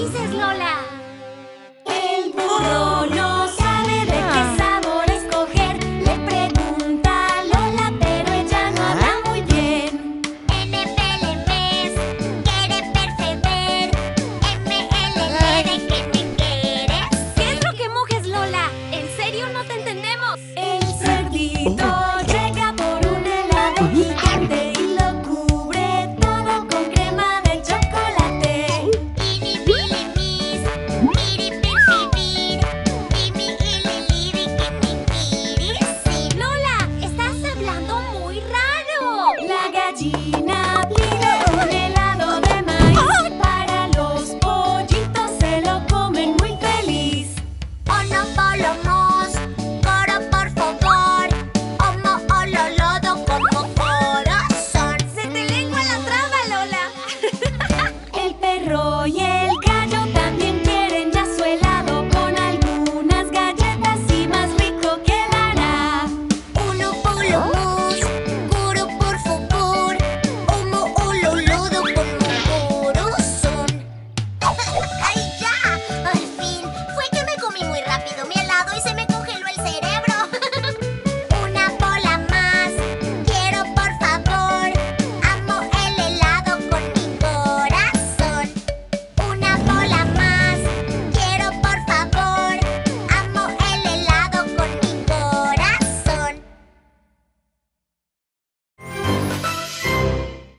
dices, Lola?